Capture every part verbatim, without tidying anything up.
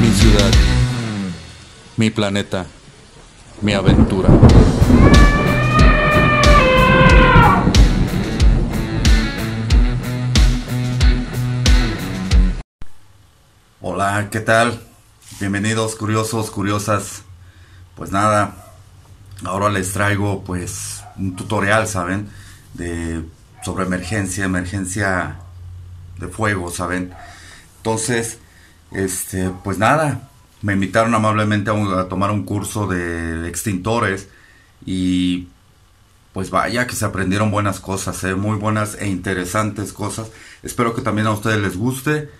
Mi ciudad, mi planeta, mi aventura. Hola, ¿qué tal? Bienvenidos curiosos, curiosas. Pues nada, ahora les traigo pues un tutorial, ¿saben? De, sobre emergencia, emergencia de fuego, ¿saben? Entonces, este, pues nada, me invitaron amablemente a, un, a tomar un curso de extintores y pues vaya que se aprendieron buenas cosas, ¿eh? Muy buenas e interesantes cosas. Espero que también a ustedes les guste.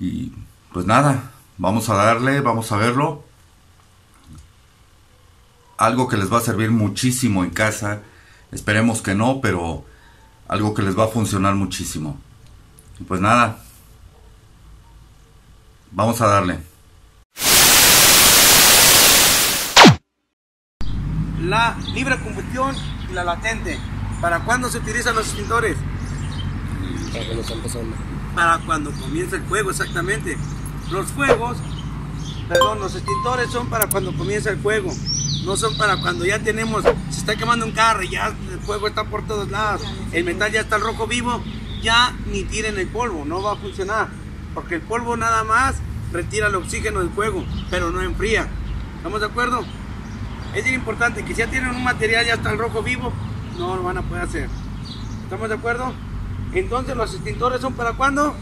Y pues nada, vamos a darle, vamos a verlo. Algo que les va a servir muchísimo en casa. Esperemos que no, pero algo que les va a funcionar muchísimo. Y pues nada, vamos a darle. La libre combustión y la latente. ¿Para cuándo se utilizan los extintores? Para cuando están pasando. Para cuando comienza el fuego, exactamente. Los fuegos, perdón, los extintores son para cuando comienza el fuego. No son para cuando ya tenemos, se está quemando un carro y ya el fuego está por todos lados. El metal ya está al rojo vivo, ya ni tiren el polvo, no va a funcionar. Porque el polvo nada más retira el oxígeno del fuego, pero no enfría. ¿Estamos de acuerdo? Es importante que si ya tienen un material ya está al rojo vivo, no lo van a poder hacer. ¿Estamos de acuerdo? Entonces los extintores son para cuando?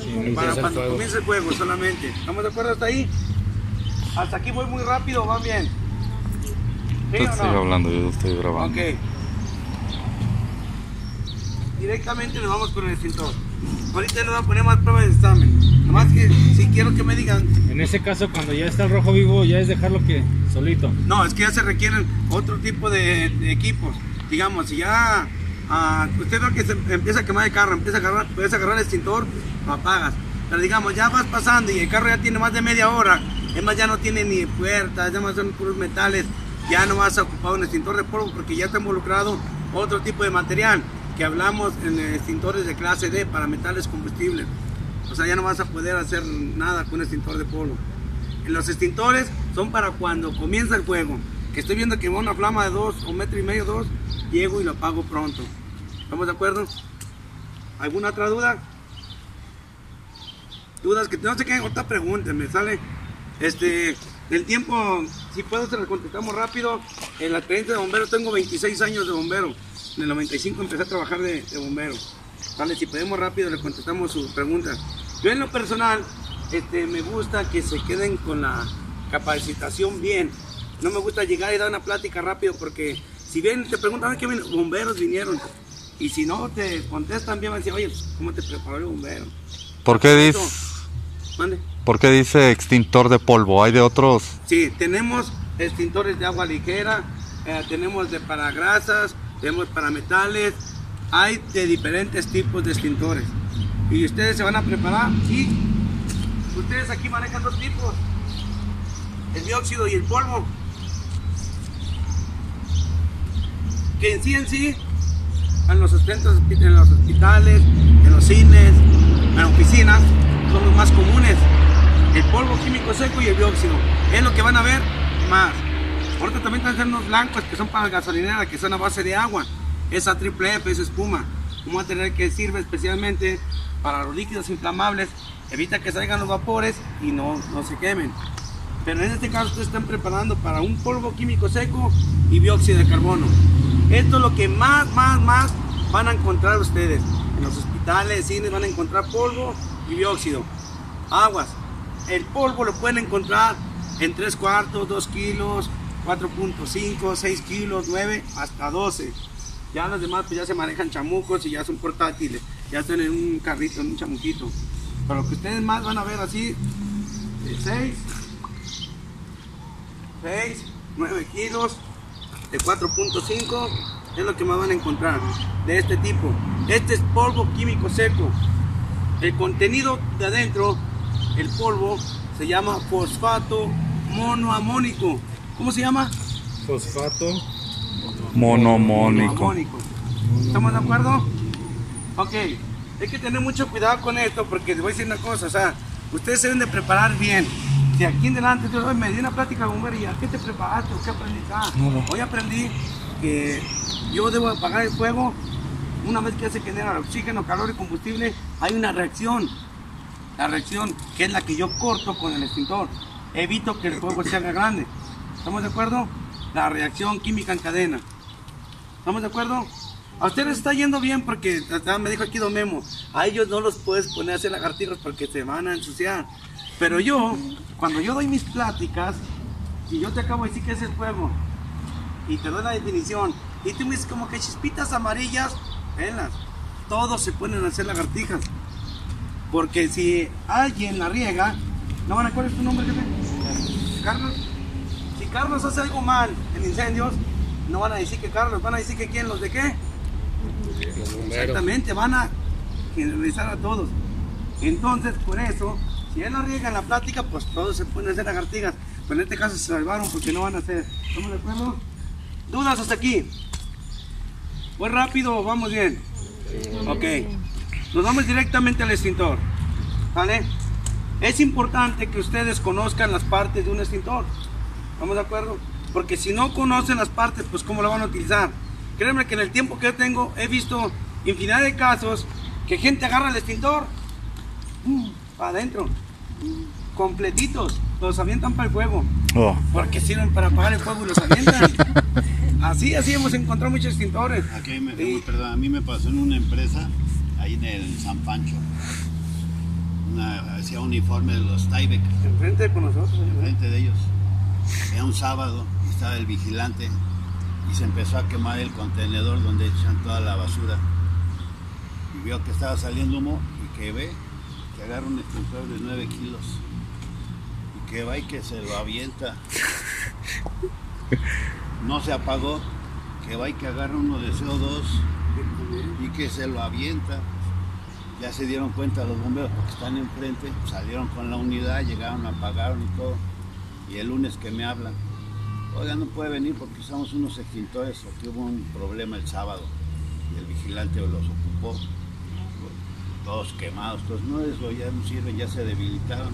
Sí, para cuando comience el fuego solamente. ¿Estamos de acuerdo hasta ahí? Hasta aquí voy muy rápido, va bien. ¿Sí yo no? Estoy hablando, yo estoy grabando. Okay. Directamente nos vamos con el extintor. Ahorita nos vamos a poner más pruebas de examen. Nomás que sí quiero que me digan. En ese caso, cuando ya está el rojo vivo, ya es dejarlo que solito. No, es que ya se requieren otro tipo de, de equipos. Digamos, si ya uh, usted ve que se empieza a quemar el carro, empieza a agarrar, puedes agarrar el extintor, lo apagas. Pero digamos, ya vas pasando y el carro ya tiene más de media hora. Es más, ya no tiene ni puertas, ya más son puros metales. Ya no vas a ocupar un extintor de polvo porque ya está involucrado otro tipo de material que hablamos en extintores de clase D para metales combustibles. O sea, ya no vas a poder hacer nada con un extintor de polvo. Los extintores son para cuando comienza el fuego. Que estoy viendo que va una flama de dos o metro y medio, dos, llego y lo apago pronto. ¿Estamos de acuerdo? ¿Alguna otra duda? Dudas que no se queden, otra pregunta, me sale. Este... Del tiempo, si puedo, se lo contestamos rápido. En la experiencia de bombero, tengo veintiséis años de bombero. En el noventa y cinco empecé a trabajar de, de bombero. Vale, si podemos rápido, le contestamos sus preguntas. Yo en lo personal, este, me gusta que se queden con la capacitación bien. No me gusta llegar y dar una plática rápido porque si bien te preguntan, ¿qué bomberos vinieron? Y si no te contestan bien, van a decir, oye, ¿cómo te preparó el bombero? ¿Por qué dices? ¿Mande? ¿Por qué dice extintor de polvo? ¿Hay de otros? Sí, tenemos extintores de agua ligera, eh, tenemos de para grasas, tenemos para metales, hay de diferentes tipos de extintores. Y ustedes se van a preparar y ustedes aquí manejan dos tipos, el dióxido y el polvo. Que en sí en sí, en los, centros, en los hospitales, en los cines, en las oficinas, son los más comunes, el polvo químico seco y el dióxido, es lo que van a ver más. Ahorita también están los blancos que son para gasolinera, que son a base de agua, esa triple F, esa espuma, un material que sirve especialmente para los líquidos inflamables, evita que salgan los vapores y no, no se quemen. Pero en este caso ustedes están preparando para un polvo químico seco y dióxido de carbono. Esto es lo que más, más, más van a encontrar ustedes, en los hospitales, cines van a encontrar polvo y dióxido. Aguas, el polvo lo pueden encontrar en tres cuartos, dos kilos, cuatro punto cinco, seis kilos, nueve, hasta doce. Ya los demás pues ya se manejan chamucos y ya son portátiles, ya están en un carrito, en un chamuquito. Pero lo que ustedes más van a ver así, de seis, seis, nueve kilos, de cuatro punto cinco, es lo que más van a encontrar de este tipo. Este es polvo químico seco. El contenido de adentro, el polvo, se llama fosfato monoamónico. ¿Cómo se llama? Fosfato monoamónico. monoamónico. ¿Estamos de acuerdo? Ok, hay que tener mucho cuidado con esto porque les voy a decir una cosa, o sea, ustedes se deben de preparar bien. De aquí en adelante, yo me di una plática con María, ¿qué te preparaste? ¿Qué aprendiste? Ah, no, no. Hoy aprendí que yo debo apagar el fuego. Una vez que se genera el oxígeno, calor y combustible, hay una reacción. La reacción que es la que yo corto con el extintor. Evito que el fuego se haga grande. ¿Estamos de acuerdo? La reacción química en cadena. ¿Estamos de acuerdo? A ustedes está yendo bien porque me dijo aquí Don Memo, a ellos no los puedes poner a hacer lagartijas porque se van a ensuciar. Pero yo, cuando yo doy mis pláticas, y yo te acabo de decir que es el fuego, y te doy la definición, y tú me dices como que chispitas amarillas, venlas, todos se ponen a hacer lagartijas. Porque si alguien la riega, ¿no van a cuál es tu nombre, jefe? Carlos. Si Carlos hace algo mal en incendios, no van a decir que Carlos, van a decir que quién los de qué. Exactamente, van a generalizar a todos. Entonces, por eso, si él la riega en la plática, pues todos se ponen a hacer lagartijas. Pero en este caso se salvaron porque no van a hacer. ¿Cómo le podemos? ¿Dudas hasta aquí? ¿Voy rápido o vamos bien? Sí. Ok. Nos vamos directamente al extintor. ¿Vale? Es importante que ustedes conozcan las partes de un extintor. ¿Estamos de acuerdo? Porque si no conocen las partes, pues ¿cómo la van a utilizar? Créanme que en el tiempo que yo tengo he visto infinidad de casos que gente agarra el extintor para adentro, completitos, los avientan para el fuego, oh. Porque sirven para apagar el fuego y los avientan. Así, así hemos encontrado muchos extintores. Okay, me, sí. Perdón, a mí me pasó en una empresa, ahí en el San Pancho, una, hacía uniforme de los Tyvek. Enfrente con nosotros. Enfrente de ellos. Era un sábado, estaba el vigilante y se empezó a quemar el contenedor donde echan toda la basura. Y vio que estaba saliendo humo y que ve que agarra un extintor de nueve kilos. Y que va y que se lo avienta. No se apagó, que va y que agarra uno de C O dos y que se lo avienta. Ya se dieron cuenta los bomberos porque están enfrente, salieron con la unidad, llegaron, apagaron y todo. Y el lunes que me hablan, oiga, no puede venir porque usamos unos extintores porque hubo un problema el sábado y el vigilante los ocupó, todos quemados, todos no, eso ya no sirve, ya se debilitaron.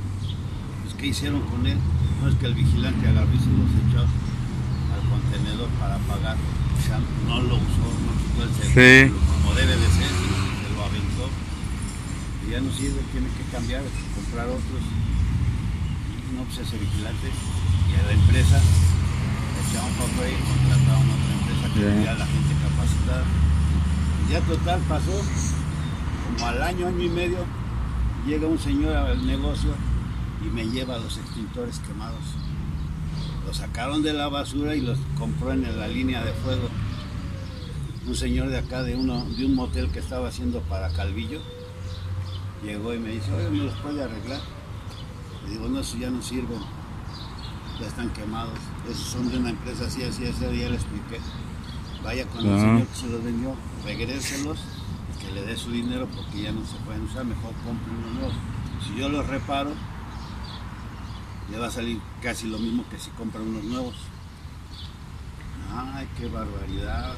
Pues, ¿qué hicieron con él? No, es que el vigilante agarró y se los echó al contenedor para apagar, o sea, no lo usó, no usó el servicio, sí. Como debe de ser, se lo aventó, y ya no sirve, tiene que cambiar, comprar otros. No, pues ese vigilante y a la empresa echaba un poco ahí y contrataron a otra empresa que tenía a la gente capacitada. Y ya total pasó, como al año, año y medio, llega un señor al negocio y me lleva los extintores quemados. Los sacaron de la basura y los compró en la línea de fuego. Un señor de acá, de, uno, de un motel que estaba haciendo para Calvillo, llegó y me dice, oye, ¿me los puede arreglar? Le digo, no, eso ya no sirve, ya están quemados, esos son de una empresa así, así, así, ya le expliqué. Vaya con el señor que se los vendió, regréselos, que le dé su dinero porque ya no se pueden usar, mejor compre uno nuevo. Si yo los reparo, le va a salir casi lo mismo que si compra unos nuevos. Ay, qué barbaridad.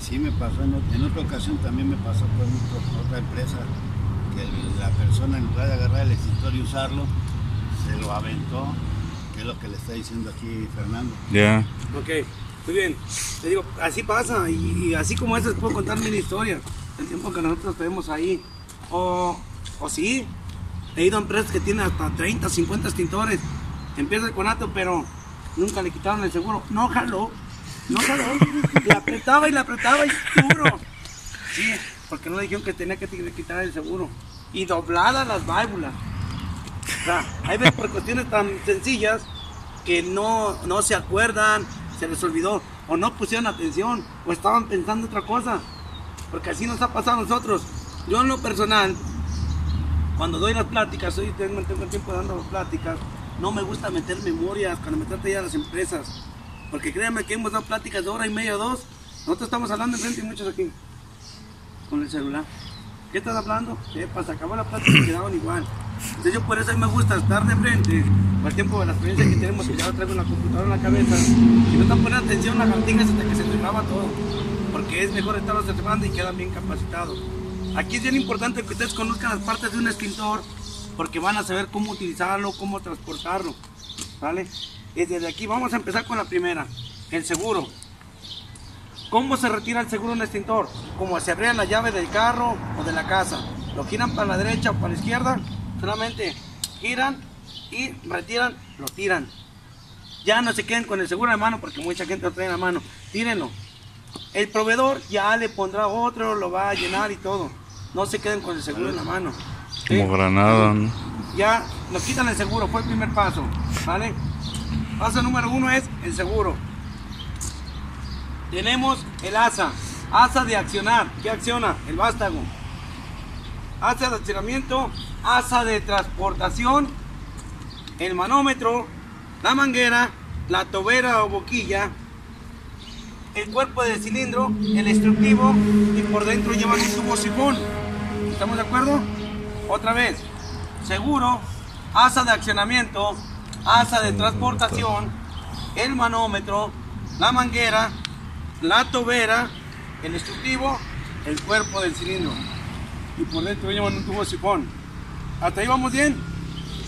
Y sí me pasó, en, en otra ocasión también me pasó con otra, otra empresa, que el, la persona en lugar de agarrar el extintor y usarlo, se lo aventó, que es lo que le está diciendo aquí Fernando. Ya. Yeah. Ok, muy bien. Te digo, así pasa, y, y así como eso les puedo contar mil historias. El tiempo que nosotros estuvimos ahí. O, o sí, he ido a empresas que tienen hasta treinta, cincuenta extintores. Empieza el conato, pero nunca le quitaron el seguro. No jaló, no jaló. Le apretaba y le apretaba y duro. Sí, porque no le dijeron que tenía que quitar el seguro. Y dobladas las válvulas. O sea, hay veces por cuestiones tan sencillas que no, no se acuerdan, se les olvidó, o no pusieron atención, o estaban pensando otra cosa, porque así nos ha pasado a nosotros. Yo en lo personal, cuando doy las pláticas, hoy tengo, tengo el tiempo dando pláticas, no me gusta meter memorias cuando me trata ya las empresas, porque créanme que hemos dado pláticas de hora y media o dos, nosotros estamos hablando enfrente de muchos aquí, con el celular. ¿Qué estás hablando? Eh, pues acabó la plática y quedaban igual. Entonces yo por eso a mí me gusta estar de frente, por el tiempo de la experiencia que tenemos, que ya traigo la computadora en la cabeza, y no están poniendo atención a las cantigas hasta que se entregaba todo, porque es mejor estarlos observando y quedan bien capacitados. Aquí es bien importante que ustedes conozcan las partes de un extintor, porque van a saber cómo utilizarlo, cómo transportarlo, ¿vale? Y desde aquí vamos a empezar con la primera, el seguro. ¿Cómo se retira el seguro en el extintor? Como se abría la llave del carro o de la casa, lo giran para la derecha o para la izquierda, solamente giran y retiran, lo tiran. Ya no se queden con el seguro en la mano porque mucha gente lo trae en la mano, tírenlo. El proveedor ya le pondrá otro, lo va a llenar y todo. No se queden con el seguro en la mano. ¿Sí? Como granada, ¿no? Ya nos quitan el seguro, fue el primer paso, ¿vale? Paso número uno es el seguro. Tenemos el asa, asa de accionar. ¿Qué acciona? El vástago. Asa de accionamiento, asa de transportación, el manómetro, la manguera, la tobera o boquilla, el cuerpo del cilindro, el extractivo, y por dentro lleva un tubo sifón. ¿Estamos de acuerdo? Otra vez, seguro, asa de accionamiento, asa de transportación, el manómetro, la manguera, la tobera, el extractivo, el cuerpo del cilindro, y por dentro llevan un tubo sifón. ¿Hasta ahí vamos bien?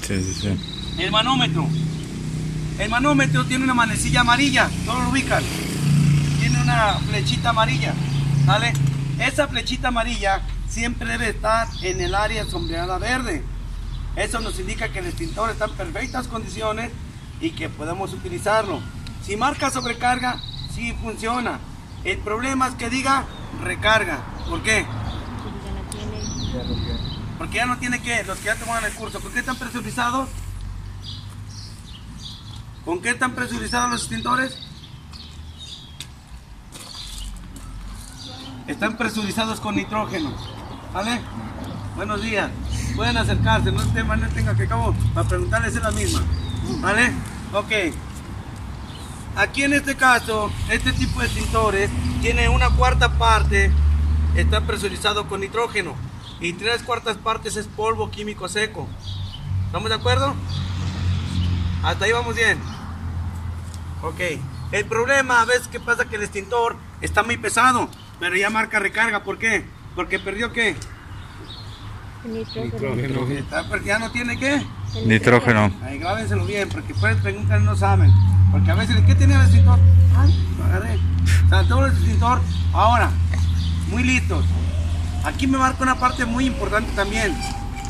Sí, sí, sí. El manómetro. El manómetro tiene una manecilla amarilla, todos lo ubican. Tiene una flechita amarilla, ¿vale? Esa flechita amarilla siempre debe estar en el área sombreada verde. Eso nos indica que el extintor está en perfectas condiciones y que podemos utilizarlo. Si marca sobrecarga, sí funciona. El problema es que diga recarga. ¿Por qué? Porque ya no tiene que, los que ya tomaron el curso, ¿por qué están presurizados? ¿Con qué están presurizados los extintores? Están presurizados con nitrógeno, ¿vale? Buenos días, pueden acercarse, no te no tenga que cabo para preguntarles es la misma, ¿vale? Ok, aquí en este caso, este tipo de extintores tiene una cuarta parte, está presurizado con nitrógeno, y tres cuartas partes es polvo químico seco. ¿Estamos de acuerdo? Hasta ahí vamos bien. Ok, el problema a veces que pasa que el extintor está muy pesado, pero ya marca recarga. ¿Por qué? Porque perdió ¿qué? Nitrógeno, nitrógeno. Está, ya no tiene ¿qué? Nitrógeno. Ahí grábenselo bien, porque después preguntan y no saben, porque a veces ¿qué tenía el extintor? Ay, lo agarré, saltó el extintor. Ahora, muy listos, aquí me marca una parte muy importante también,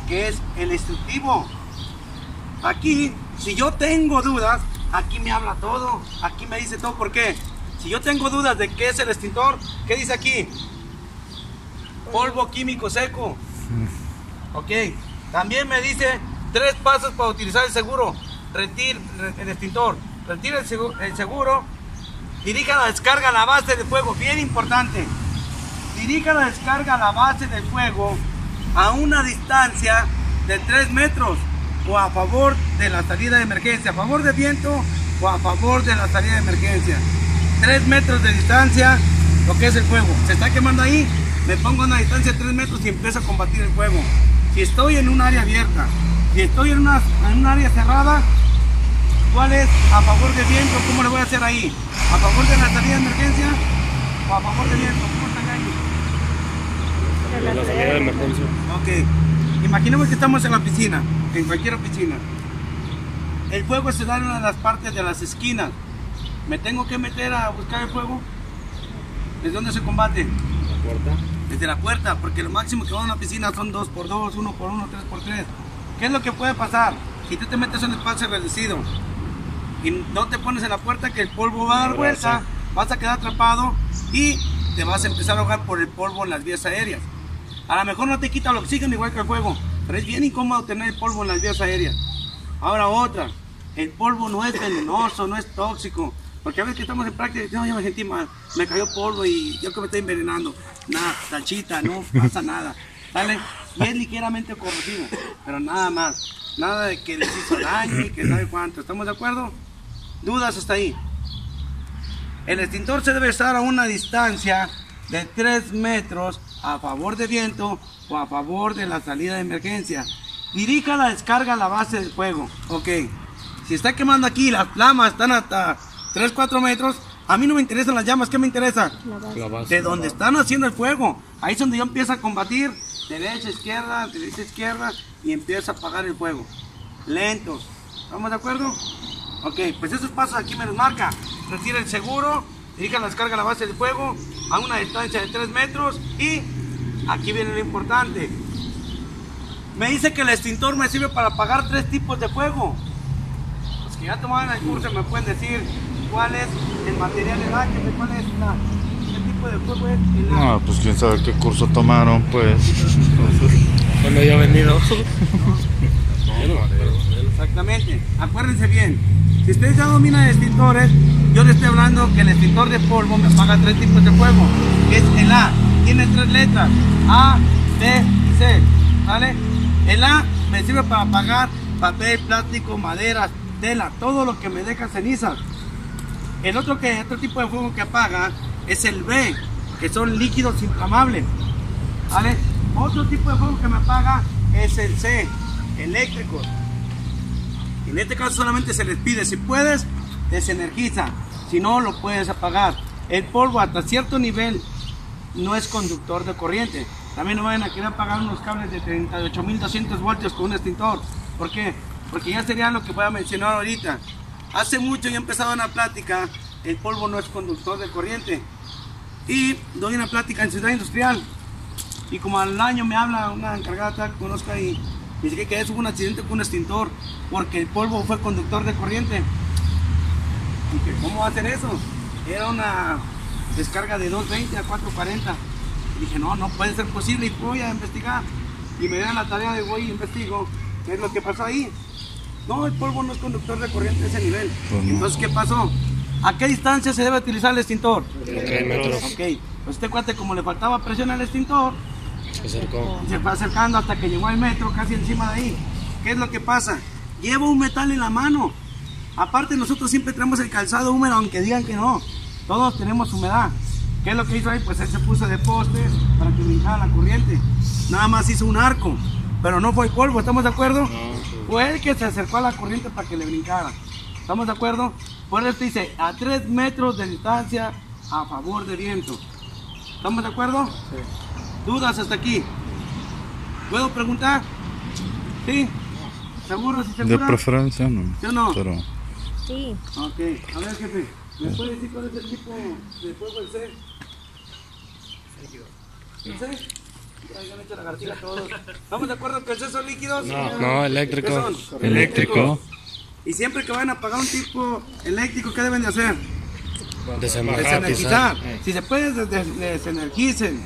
que es el instructivo. Aquí, si yo tengo dudas, aquí me habla todo, aquí me dice todo. ¿Por qué? Si yo tengo dudas de qué es el extintor, ¿qué dice aquí? Polvo químico seco. Ok, también me dice tres pasos para utilizar el seguro. Retire el extintor, retire el seguro, el seguro. Dirija la descarga a la base de fuego, bien importante. Dirija la descarga a la base de fuego a una distancia de tres metros o a favor de la salida de emergencia, a favor de viento o a favor de la salida de emergencia. tres metros de distancia, lo que es el fuego. Se está quemando ahí, me pongo a una distancia de tres metros y empiezo a combatir el fuego. Si estoy en un área abierta, si estoy en, una, en un área cerrada, ¿cuál es? A favor de viento, ¿cómo le voy a hacer ahí? ¿A favor de la salida de emergencia o a favor de viento? ¿Cómo están ahí? De la salida de emergencia. Ok, imaginemos que estamos en la piscina, en cualquier piscina. El fuego se da en una de las partes de las esquinas. ¿Me tengo que meter a buscar el fuego? ¿Desde dónde se combate? ¿La puerta? Desde la puerta, porque lo máximo que va a una piscina son dos por dos, uno por uno, tres por tres. ¿Qué es lo que puede pasar? Si tú te metes en un espacio reducido y no te pones en la puerta, que el polvo va a dar vuelta, vas a quedar atrapado y te vas a empezar a ahogar por el polvo en las vías aéreas. A lo mejor no te quita el oxígeno igual que el fuego, pero es bien incómodo tener el polvo en las vías aéreas. Ahora otra, el polvo no es venenoso, no es tóxico. Porque a veces que estamos en práctica, no, yo me sentí mal, me cayó polvo y yo que me estoy envenenando. Nada, tachita, no pasa nada. ¿Sale? Y es ligeramente corrosivo, pero nada más. Nada de que les hizo daño y que sabe cuánto. ¿Estamos de acuerdo? Dudas hasta ahí. El extintor se debe estar a una distancia de tres metros a favor de viento o a favor de la salida de emergencia. Dirija la descarga a la base del fuego. Ok, si está quemando aquí, las llamas están hasta tres, cuatro metros, a mí no me interesan las llamas, ¿qué me interesa? La base. La base, de donde están haciendo el fuego, ahí es donde yo empiezo a combatir, derecha, izquierda, derecha, izquierda, y empieza a apagar el fuego. Lentos. ¿Estamos de acuerdo? Ok, pues esos pasos aquí me los marca. Retira el seguro, dirija la descarga a la base del fuego a una distancia de tres metros y aquí viene lo importante. Me dice que el extintor me sirve para apagar tres tipos de fuego. Los que ya tomaron el curso me pueden decir cuál es el material de daño, cuál es la... de fuego es el... No, pues quién sabe qué curso tomaron, pues. Cuando haya venido. Exactamente, acuérdense bien. Si ustedes ya dominan de extintores, yo les estoy hablando que el extintor de polvo me apaga tres tipos de fuego. Es el A, tiene tres letras: A, B y C. ¿Vale? El A me sirve para apagar papel, plástico, madera, tela, todo lo que me deja cenizas. El otro, que, otro tipo de fuego que apaga es el B, que son líquidos inflamables, ¿vale? Otro tipo de fuego que me apaga es el C, eléctricos. En este caso solamente se les pide, si puedes, desenergiza, si no, lo puedes apagar. El polvo hasta cierto nivel no es conductor de corriente. También no vayan a querer apagar unos cables de treinta y ocho mil doscientos voltios con un extintor. ¿Por qué? Porque ya sería lo que voy a mencionar ahorita. Hace mucho ya he empezado una plática, el polvo no es conductor de corriente. Y doy una plática en Ciudad Industrial, y como al año me habla una encargada que conozco y me dice que hubo un accidente con un extintor porque el polvo fue conductor de corriente. Y que ¿cómo va a ser eso? Era una descarga de doscientos veinte a cuatrocientos cuarenta. Y dije, no, no puede ser posible, y voy a investigar. Y me dieron la tarea de voy y investigo qué es lo que pasó ahí. No, el polvo no es conductor de corriente a ese nivel. Entonces, ¿qué pasó? ¿A qué distancia se debe utilizar el extintor? tres metros. Ok, pues este cuate, como le faltaba presión al extintor, se acercó. Se fue acercando hasta que llegó al metro, casi encima de ahí. ¿Qué es lo que pasa? Lleva un metal en la mano. Aparte, nosotros siempre tenemos el calzado húmedo, aunque digan que no. Todos tenemos humedad. ¿Qué es lo que hizo ahí? Pues él se puso de postes para que brincara la corriente. Nada más hizo un arco, pero no fue polvo, ¿estamos de acuerdo? No, sí. Fue él que se acercó a la corriente para que le brincara. ¿Estamos de acuerdo? Por eso dice, a tres metros de distancia a favor de viento. ¿Estamos de acuerdo? Sí. ¿Dudas hasta aquí? ¿Puedo preguntar? ¿Sí? ¿Seguro? ¿Sí, segura? De preferencia no. ¿Sí o no? Pero... sí. Ok, a ver, jefe, ¿me puede decir cuál es el tipo de fuego el C? ¿El C? Ya me he hecho lagartija todos. ¿Estamos de acuerdo que el C son líquidos? No, no, eléctrico. ¿Eléctrico? Eléctrico. Y siempre que van a apagar un tipo eléctrico, ¿qué deben de hacer? Desenergizar. Si se puede, des des desenergicen,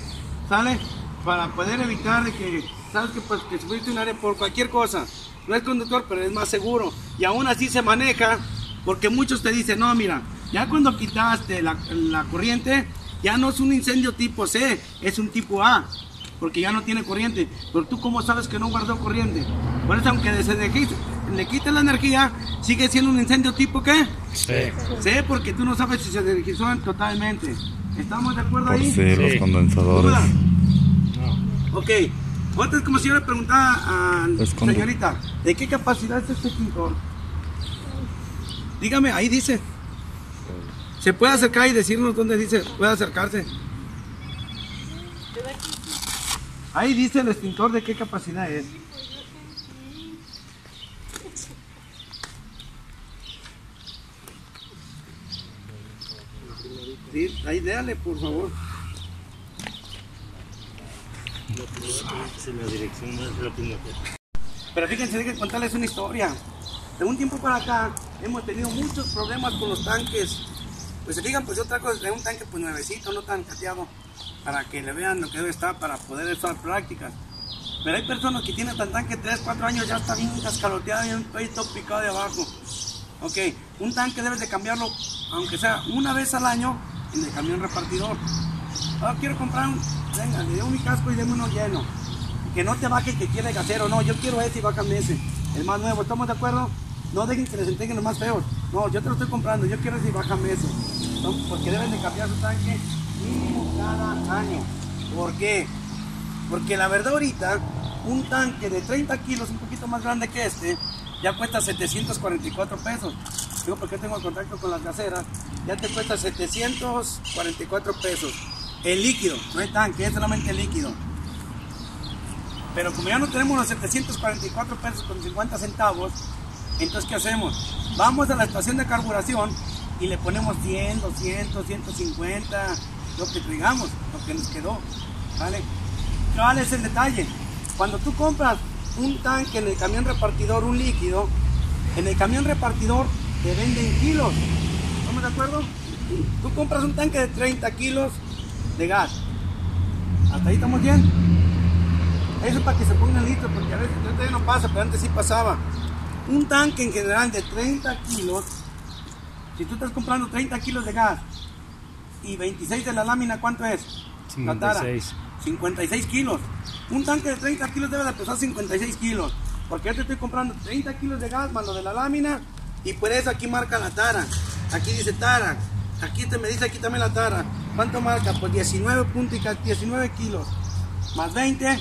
¿sale? Para poder evitar de que, ¿sabes qué? Pues que se fuiste un área por cualquier cosa. No es conductor, pero es más seguro. Y aún así se maneja, porque muchos te dicen, no, mira, ya cuando quitaste la, la corriente, ya no es un incendio tipo C, es un tipo A, porque ya no tiene corriente. Pero tú, ¿cómo sabes que no guardó corriente? Por eso, aunque desenergice, le quita la energía, sigue siendo un incendio tipo ¿qué? Sí. Sí, porque tú no sabes si se energizó totalmente. ¿Estamos de acuerdo por ahí? Sí, los sí. Condensadores. No. Ok, antes como si yo le preguntaba a la señorita, ¿de qué capacidad es este extintor? Dígame, ahí dice. ¿Se puede acercar y decirnos dónde dice? ¿Puede acercarse? Ahí dice el extintor de qué capacidad es. Sí, ahí déjale, por favor. Pero fíjense, hay que contarles una historia. De un tiempo para acá hemos tenido muchos problemas con los tanques. Pues se fijan, pues yo traigo de un tanque pues nuevecito, no tan cateado, para que le vean lo que debe estar para poder estar prácticas. Pero hay personas que tienen tan tanque tres, cuatro años, ya está bien cascaloteado y un peito picado de abajo. Ok, un tanque debes de cambiarlo, aunque sea una vez al año, en el camión repartidor. Ahora quiero comprar un, venga, le doy mi casco y déme uno lleno, que no te baje que quiere gasero, no, yo quiero ese y bájame ese, el más nuevo, ¿estamos de acuerdo? No dejen que les entreguen los más feos, no, yo te lo estoy comprando, yo quiero ese y bájame ese, no, porque deben de cambiar su tanque mínimo cada año. ¿Por qué? Porque la verdad ahorita, un tanque de treinta kilos, un poquito más grande que este, ya cuesta setecientos cuarenta y cuatro pesos. Digo, porque tengo el contacto con las gaseras, ya te cuesta setecientos cuarenta y cuatro pesos. El líquido, no el tanque, es solamente el líquido. Pero como ya no tenemos los setecientos cuarenta y cuatro pesos con cincuenta centavos, entonces ¿qué hacemos? Vamos a la estación de carburación y le ponemos cien, doscientos, ciento cincuenta, lo que traigamos, lo que nos quedó, ¿vale? ¿Cuál es el detalle? Cuando tú compras un tanque en el camión repartidor, un líquido, en el camión repartidor te venden kilos, ¿estamos de acuerdo? Tú compras un tanque de treinta kilos de gas. ¿Hasta ahí estamos bien? Eso es para que se pongan listos, porque a veces todavía no pasa, pero antes sí pasaba. Un tanque en general de treinta kilos, si tú estás comprando treinta kilos de gas y veintiséis de la lámina, ¿cuánto es? cincuenta y seis. cincuenta y seis kilos. Un tanque de treinta kilos debe de pesar cincuenta y seis kilos, porque yo te estoy comprando treinta kilos de gas más lo de la lámina, y por eso aquí marca la tara. Aquí dice tara. Aquí te me dice aquí también la tara. ¿Cuánto marca? Pues diecinueve, diecinueve kilos. Más veinte.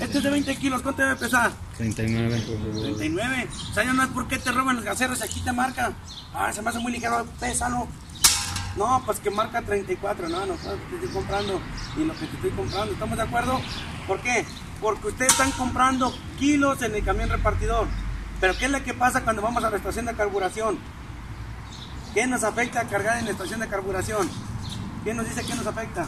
Este es de veinte kilos. ¿Cuánto debe pesar? treinta y nueve. treinta y nueve. O sea, ya no es porque te roban los gaseros. Aquí te marca. Ah, se me hace muy ligero. Pésalo. No, pues que marca treinta y cuatro. No, no, te estoy comprando. Y lo que te estoy comprando. ¿Estamos de acuerdo? ¿Por qué? Porque ustedes están comprando kilos en el camión repartidor. Pero ¿qué es lo que pasa cuando vamos a la estación de carburación? ¿Qué nos afecta a cargar en la estación de carburación? ¿Quién nos dice qué nos afecta?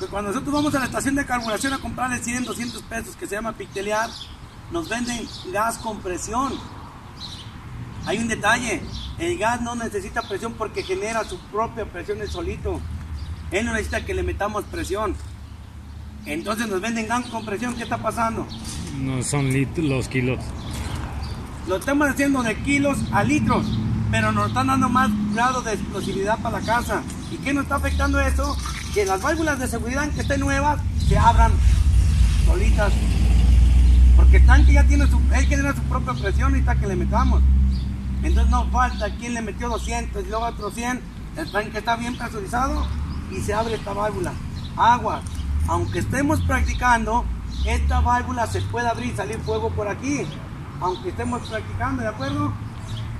Que cuando nosotros vamos a la estación de carburación a comprarle cien, doscientos pesos, que se llama pictelear, nos venden gas con presión. Hay un detalle: el gas no necesita presión porque genera su propia presión él solito. Él no necesita que le metamos presión. Entonces nos venden gas con presión. ¿Qué está pasando? No son los kilos. Lo estamos haciendo de kilos a litros, pero nos están dando más grado de explosividad para la casa. ¿Y qué nos está afectando eso? Que las válvulas de seguridad que estén nuevas se abran solitas, porque el tanque ya tiene su, él genera su propia presión y está que le metamos. Entonces no falta quien le metió doscientos y luego otro cien. El tanque está bien presurizado y se abre esta válvula. Agua, aunque estemos practicando, esta válvula se puede abrir y salir fuego por aquí, aunque estemos practicando, ¿de acuerdo?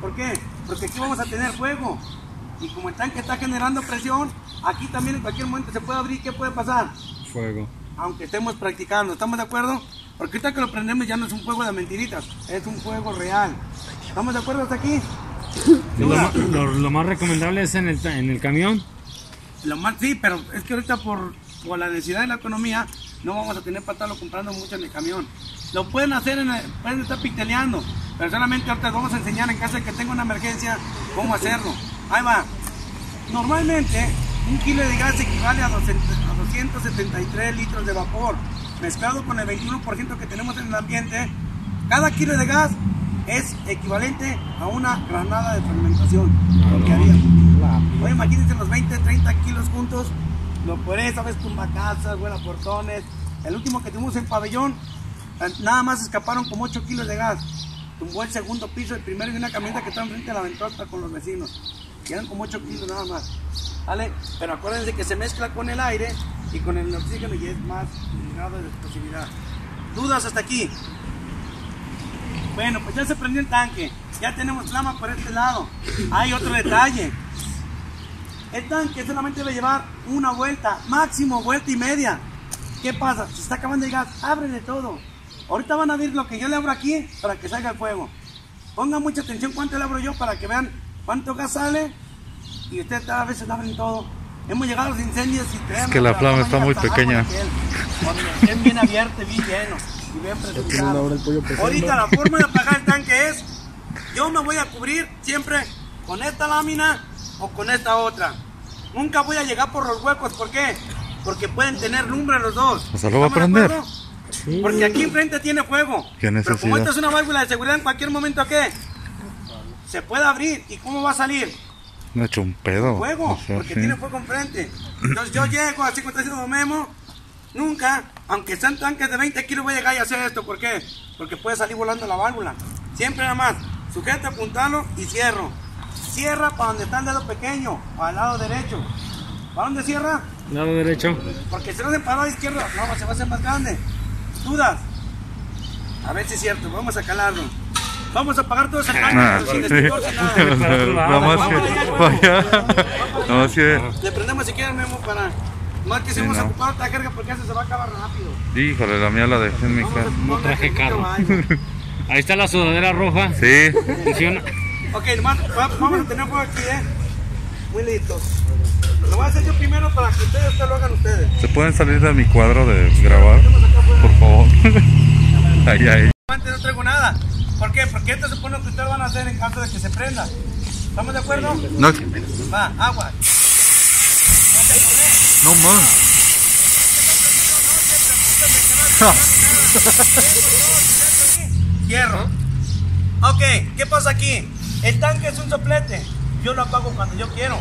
¿Por qué? Porque aquí vamos a tener fuego, y como el tanque está generando presión, aquí también en cualquier momento se puede abrir. ¿Qué puede pasar? Fuego, aunque estemos practicando, ¿estamos de acuerdo? Porque ahorita que lo prendemos ya no es un fuego de mentiritas, es un fuego real. ¿Estamos de acuerdo hasta aquí? Lo, lo, lo más recomendable es en el, en el camión. Lo más, sí, pero es que ahorita por, por la necesidad de la economía no vamos a tener para estarlo comprando mucho en el camión. Lo pueden hacer, en el, pueden estar picteleando, pero solamente ahorita les vamos a enseñar, en caso de que tenga una emergencia, cómo hacerlo. Ahí va. Normalmente un kilo de gas equivale a doscientos setenta y tres litros de vapor, mezclado con el veintiuno por ciento que tenemos en el ambiente. Cada kilo de gas es equivalente a una granada de fermentación. Porque había, oye, imagínense los veinte, treinta kilos juntos. Lo por esa vez tumba casas, huela portones. El último que tuvimos en pabellón, nada más escaparon como ocho kilos de gas. Tumbó el segundo piso, el primero, y una camioneta que estaba enfrente de la ventana con los vecinos. Quedan como ocho kilos nada más, ¿vale? Pero acuérdense que se mezcla con el aire y con el oxígeno y es más grado de explosividad. ¿Dudas hasta aquí? Bueno, pues ya se prendió el tanque. Ya tenemos flama por este lado. Hay otro detalle. El tanque solamente debe llevar una vuelta, máximo vuelta y media. ¿Qué pasa? Se está acabando el gas, ábrele todo. Ahorita van a ver lo que yo le abro aquí para que salga el fuego. Pongan mucha atención cuánto le abro yo para que vean cuánto gas sale. Y ustedes a veces abren todo. Hemos llegado a los incendios y tenemos... Es que la flama está muy pequeña. Porque es bien abierto, bien lleno y bien presentado. Ahorita la forma de apagar el tanque es... Yo me voy a cubrir siempre con esta lámina o con esta otra. Nunca voy a llegar por los huecos. ¿Por qué? Porque pueden tener lumbre los dos. O sea, lo va a prender. Sí. Porque aquí enfrente tiene fuego. Pero como esta es una válvula de seguridad, en cualquier momento, ¿qué? Se puede abrir. ¿Y cómo va a salir? No ha hecho un pedo. Fuego, o sea, porque sí tiene fuego enfrente. Entonces yo llego así con todo memo. Nunca, aunque sean tanques de veinte kilos, voy a llegar y hacer esto. ¿Por qué? Porque puede salir volando la válvula. Siempre nada más, sujeta, apuntalo y cierro. Cierra para donde está el dedo pequeño, al lado derecho. ¿Para dónde cierra? Lado derecho. Porque si no se para a la izquierda, no, se va a hacer más grande. ¿Dudas? A ver si es cierto, vamos a calarlo. Vamos a apagar todo ese tanque sin despedirse nada. Vamos a ir. Le prendemos si quieren, Memo, para No, es que si vamos a ocupar otra carga porque eso se va a acabar rápido. Híjole, la mía la dejé en mi casa. No traje carro. Ahí está la sudadera roja. Sí. Funciona. Ok, hermano, vamos a tener fuego aquí, ¿eh? Muy listos. Lo voy a hacer yo primero para que ustedes lo hagan ustedes. ¿Se pueden salir de mi cuadro de grabar? Por favor. Ahí, ahí. Antes no traigo nada. ¿Por qué? Porque esto se pone lo que ustedes van a hacer en caso de que se prenda. ¿Estamos de acuerdo? No. Va, agua. No más. No se preocupen, no hierro. Ok, ¿qué pasa aquí? El tanque es un soplete. Yo lo apago cuando yo quiero.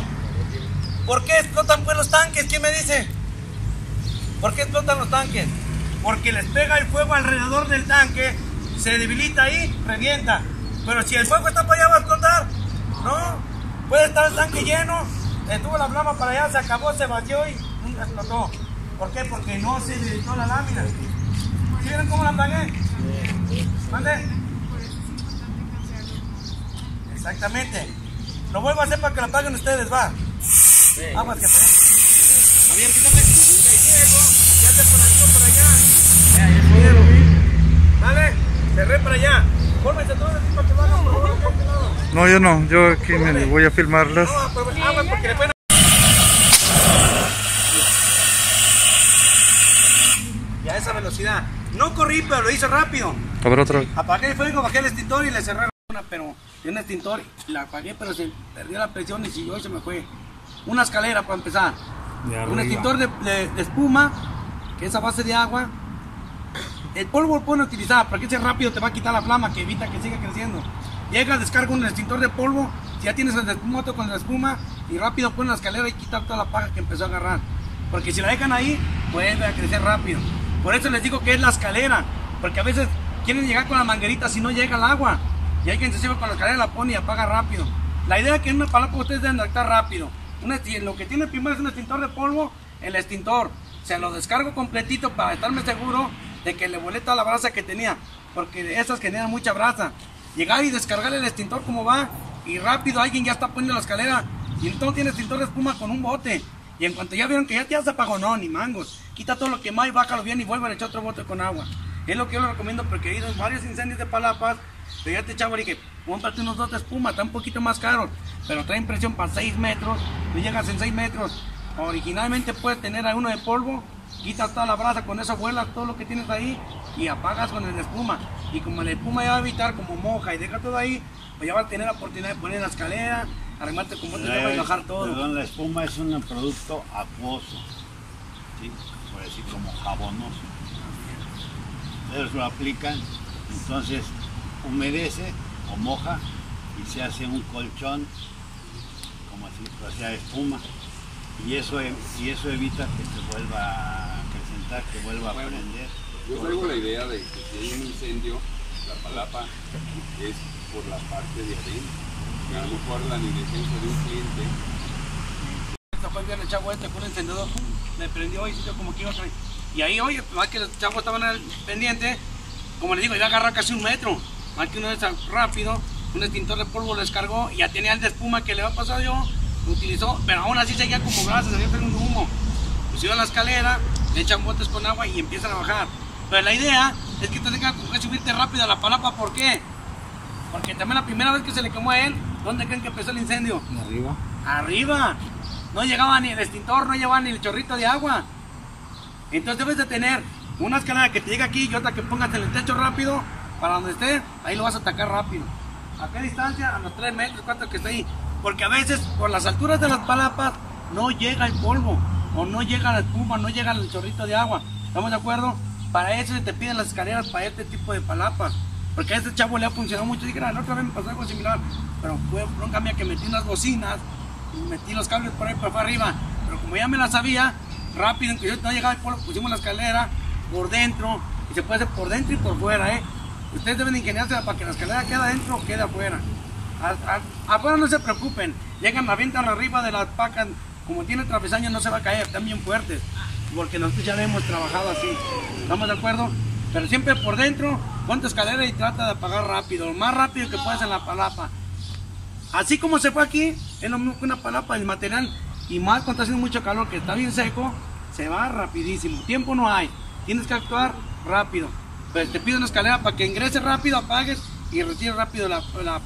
¿Por qué explotan pues los tanques? ¿Quién me dice? ¿Por qué explotan los tanques? Porque les pega el fuego alrededor del tanque, se debilita ahí, revienta. Pero si el fuego está para allá, va a explotar. No, puede estar el tanque lleno, estuvo la flama para allá, se acabó, se vació y nunca explotó. ¿Por qué? Porque no se debilitó la lámina. ¿Sí vieron cómo la apagué? ¿Vale? Exactamente. Lo vuelvo a hacer para que la apaguen ustedes, va. Aguas que apaguen. Javier, quítame el ciego, ya te por aquí o por allá. Ya, ya estoy, ya lo vi. Dale, cerré para allá. Fórmense todos así para que vayan, por favor, acá a este lado. No, yo no, yo aquí me voy a filmarlas. Aguas, aguas porque le pueden... Y a esa velocidad. No corrí, pero lo hice rápido. A ver, otra vez. Apagué el fuego, bajé el extintor y le cerré la zona, pero... Tiene extintor, la apagué, pero se perdió la presión y si yo se me fue. Una escalera para empezar. Un extintor de, de, de espuma, que es a base de agua. El polvo lo pueden utilizar, porque ese rápido te va a quitar la flama, que evita que siga creciendo. Llega, descarga un extintor de polvo, si ya tienes el espumato con la espuma, y rápido ponen la escalera y quitar toda la paja que empezó a agarrar. Porque si la dejan ahí, vuelve a crecer rápido. Por eso les digo que es la escalera, porque a veces quieren llegar con la manguerita si no llega el agua. Y hay quien se sirve con la escalera, la pone y apaga rápido. La idea es que en una palapa ustedes deben actuar rápido. Una, lo que tiene primero es un extintor de polvo, el extintor. Se lo descargo completito para estarme seguro de que le volé toda la brasa que tenía. Porque esas generan mucha brasa. Llegar y descargar el extintor como va. Y rápido alguien ya está poniendo la escalera. Y entonces tiene extintor de espuma con un bote. Y en cuanto ya vieron que ya te has apagado, no, ni mangos. Quita todo lo que más y bájalo bien y vuelve a echar otro bote con agua. Es lo que yo les recomiendo porque he ido en varios incendios de palapas. Pero ya te chavo, dije, cómprate unos dos de espuma, está un poquito más caro, pero trae presión para seis metros, no llegas en seis metros. Originalmente puedes tener a uno de polvo, quitas toda la brasa, con eso vuelas todo lo que tienes ahí y apagas con el de espuma. Y como el de espuma ya va a evitar como moja y deja todo ahí, pues ya vas a tener la oportunidad de poner la escalera, armarte como te va a bajar todo. Perdón, la espuma es un producto acuoso, ¿sí? Por decir como jabonoso. Ellos lo aplican, entonces humedece o moja y se hace un colchón, como así, o sea, espuma, y eso, y eso evita que se vuelva a acrecentar, que vuelva a prender. Yo traigo la idea de que si hay un incendio, la palapa es por la parte de adentro, que a lo mejor la negligencia de un cliente. Después viene el chavo este con un encendedor, me prendió y se hizo como que iba a traer. Y ahí, oye, más que los chavos estaban al pendiente, como les digo, ya agarra casi un metro. Más que uno es rápido, un extintor de polvo lo descargó y ya tenía el de espuma que le había pasado yo, lo utilizó, pero aún así seguía como brasa, seguía perdiendo humo. Pusieron la escalera, le echan botes con agua y empiezan a bajar. Pero la idea es que te tenga que subirte rápido a la palapa, ¿por qué? Porque también la primera vez que se le quemó a él, ¿dónde creen que empezó el incendio? Arriba. Arriba. No llegaba ni el extintor, no llevaba ni el chorrito de agua. Entonces debes de tener una escalera que te llegue aquí y otra que pongas en el techo rápido. Para donde esté, ahí lo vas a atacar rápido. ¿A qué distancia? A los tres metros, cuatro que está ahí. Porque a veces, por las alturas de las palapas, no llega el polvo, o no llega la espuma, no llega el chorrito de agua. ¿Estamos de acuerdo? Para eso se te piden las escaleras, para este tipo de palapas. Porque a este chavo le ha funcionado mucho. Dije, la otra vez me pasó algo similar. Pero fue bronca mía que metí unas bocinas, y metí los cables por ahí, para arriba. Pero como ya me las sabía, rápido, en que yo no llegaba el polvo, pusimos la escalera por dentro. Y se puede hacer por dentro y por fuera, ¿eh? Ustedes deben ingeniársela para que la escalera quede adentro o quede afuera. A, a, afuera no se preocupen, llegan, avientan arriba de las pacas, como tiene travesaños no se va a caer, están bien fuertes, porque nosotros ya hemos trabajado así, ¿estamos de acuerdo? Pero siempre por dentro, ponte escalera y trata de apagar rápido, lo más rápido que puedas en la palapa. Así como se fue aquí, es lo mismo que una palapa, el material, y más cuando está haciendo mucho calor, que está bien seco, se va rapidísimo, tiempo no hay, tienes que actuar rápido. Pues te piden una escalera para que ingreses rápido, apagues y retires rápido la, la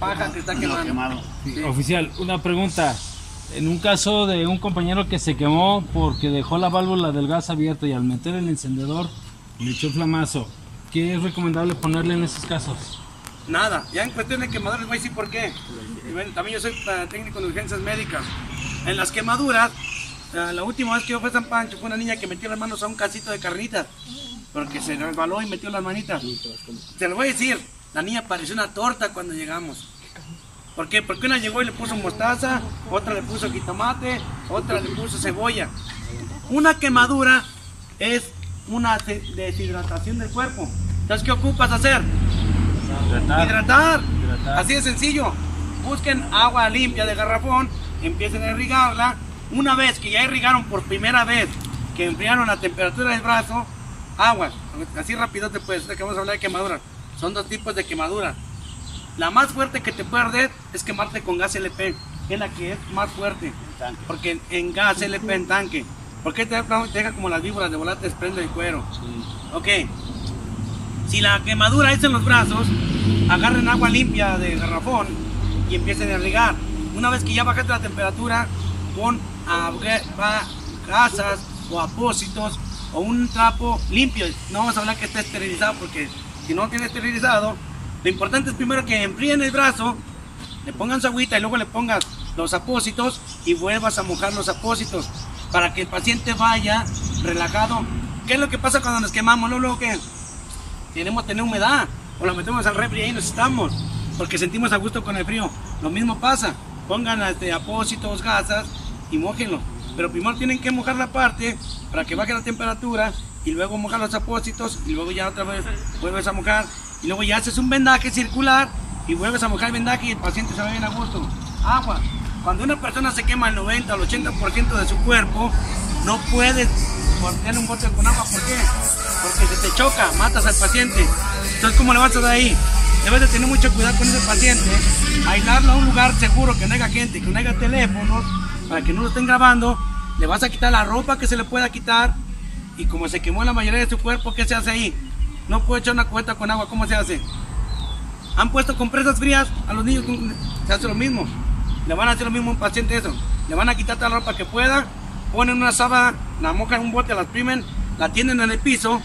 paja que está quemando. Sí. Sí. Oficial, una pregunta. En un caso de un compañero que se quemó porque dejó la válvula del gas abierta y al meter el encendedor le echó flamazo, ¿qué es recomendable ponerle en esos casos? Nada, ya en cuestión de quemaduras, güey, sí, ¿por qué? Y bueno, también yo soy técnico de urgencias médicas. En las quemaduras, la última vez que yo fui a San Pancho fue una niña que metió las manos a un casito de carnitas, porque se resbaló y metió las manitas. Te lo voy a decir, la niña pareció una torta cuando llegamos. ¿Por qué? Porque una llegó y le puso mostaza, otra le puso jitomate, otra le puso cebolla. Una quemadura es una deshidratación del cuerpo. Entonces, ¿qué ocupas hacer? Hidratar. Hidratar. Hidratar. Así de sencillo. Busquen agua limpia de garrafón, empiecen a irrigarla. Una vez que ya irrigaron por primera vez, que enfriaron la temperatura del brazo, agua. Así rápido te puedes, que vamos a hablar de quemaduras. Son dos tipos de quemaduras. La más fuerte que te puede arder es quemarte con gas L P, es la que es más fuerte, porque en gas L P en tanque, porque te deja como las víboras de volar, te desprende el cuero. Sí. Ok, si la quemadura es en los brazos, agarren agua limpia de garrafón y empiecen a irrigar. Una vez que ya bajaste la temperatura, pon a gasas o apósitos o un trapo limpio. No vamos a hablar que esté esterilizado, porque si no tiene esterilizado, lo importante es primero que enfríen el brazo, le pongan su agüita y luego le pongas los apósitos y vuelvas a mojar los apósitos para que el paciente vaya relajado. ¿Qué es lo que pasa cuando nos quemamos? Luego, luego que tenemos que tener humedad, o la metemos al refri y ahí nos estamos, porque sentimos a gusto con el frío. Lo mismo pasa, pongan este, apósitos, gasas y mójenlo. Pero primero tienen que mojar la parte para que baje la temperatura y luego mojar los apósitos y luego ya otra vez vuelves a mojar. Y luego ya haces un vendaje circular y vuelves a mojar el vendaje y el paciente se va bien a gusto. Agua. Cuando una persona se quema el noventa al ochenta por ciento de su cuerpo, no puedes poner un bote con agua. ¿Por qué? Porque se te choca, matas al paciente. Entonces, ¿cómo le vas a dar ahí? Debes de tener mucho cuidado con ese paciente, aislarlo a un lugar seguro, que no haya gente, que no haya teléfonos, para que no lo estén grabando. Le vas a quitar la ropa que se le pueda quitar, y como se quemó la mayoría de su cuerpo, ¿qué se hace ahí? No puedo echar una cubeta con agua. ¿Cómo se hace? Han puesto compresas frías a los niños, se hace lo mismo. Le van a hacer lo mismo a un paciente eso. Le van a quitar toda la ropa que pueda, ponen una sábana, la mojan en un bote, la exprimen, la tienen en el piso,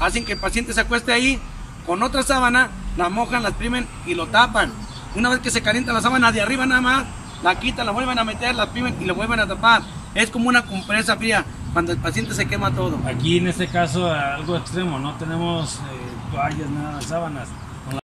hacen que el paciente se acueste ahí, con otra sábana, la mojan, la exprimen y lo tapan. Una vez que se calienta la sábana de arriba nada más, la quitan, la vuelven a meter, la exprimen y la vuelven a tapar. Es como una compresa fría cuando el paciente se quema todo. Aquí en este caso algo extremo, no tenemos eh, toallas, nada, sábanas.